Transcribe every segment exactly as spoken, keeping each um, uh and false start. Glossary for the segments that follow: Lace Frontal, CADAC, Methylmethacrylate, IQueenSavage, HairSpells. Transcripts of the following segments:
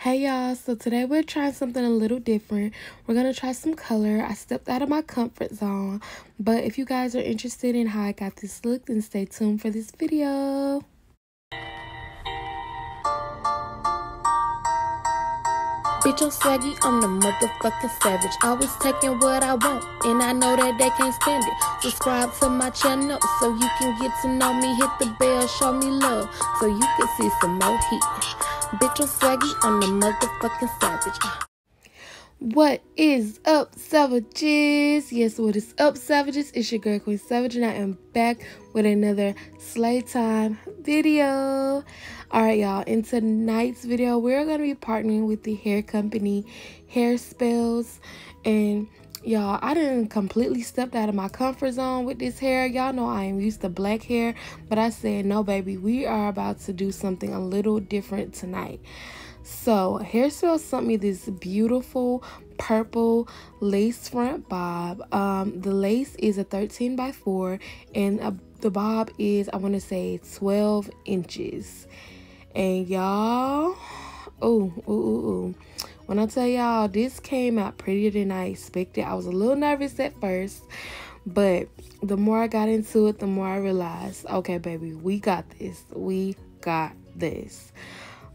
Hey y'all, so today we're trying something a little different. We're gonna try some color. I stepped out of my comfort zone, but if you guys are interested in how I got this look, then stay tuned for this video. Bitch, I'm swaggy, I'm the motherfucking savage. Always taking what I want, and I know that they can't spend it. Subscribe to my channel so you can get to know me. Hit the bell, show me love, so you can see some more heat. Bitch, I'm swaggy, I'm the motherfucking savage. What is up, savages? Yes, what is up, savages? It's your girl, Queen Savage, and I am back with another Slay Time video. Alright, y'all, in tonight's video, we're going to be partnering with the hair company HairSpells. And, y'all, I didn't completely step out of my comfort zone with this hair. Y'all know I am used to black hair, but I said, no, baby, we are about to do something a little different tonight. So HairSpells sent me this beautiful purple lace front bob. Um, the lace is a thirteen by four, and a, the bob is, I want to say, twelve inches. And y'all, oh, ooh, ooh, ooh. When I tell y'all, this came out prettier than I expected. I was a little nervous at first, but the more I got into it, the more I realized, okay, baby, we got this. We got this.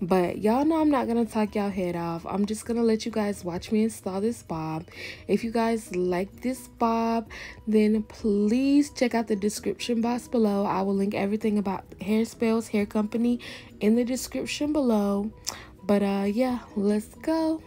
But y'all know I'm not gonna talk y'all head off. I'm just gonna let you guys watch me install this bob. If you guys like this bob, then please check out the description box below. I will link everything about HairSpells hair company in the description below. But uh yeah, let's go.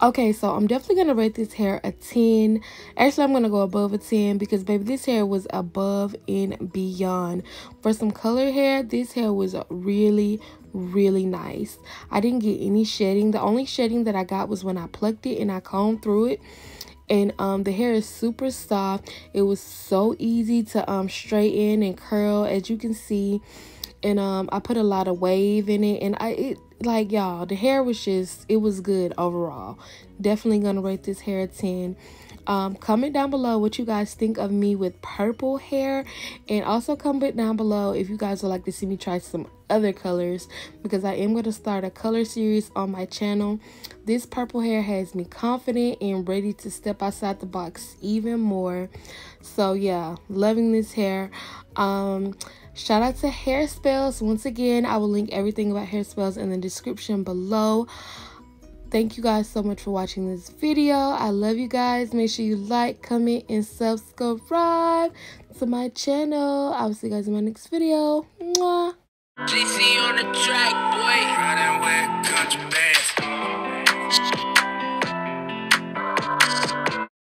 Okay, so I'm definitely going to rate this hair a ten. Actually, I'm going to go above a ten because, baby, this hair was above and beyond. For some color hair, this hair was really, really nice. I didn't get any shedding. The only shedding that I got was when I plucked it and I combed through it. And um, the hair is super soft. It was so easy to um, straighten and curl, as you can see. and um I put a lot of wave in it, and I it like y'all, the hair was just, it was good overall. Definitely gonna rate this hair a ten. Um, comment down below what you guys think of me with purple hair, and also comment down below if you guys would like to see me try some other colors, because I am going to start a color series on my channel. This purple hair has me confident and ready to step outside the box even more. So yeah, loving this hair. Um, shout out to HairSpells once again. I will link everything about HairSpells in the description below. Thank you guys so much for watching this video. I love you guys. Make sure you like, comment, and subscribe to my channel. I will see you guys in my next video. Mwah. J C on the track, boy. Riding with contraband.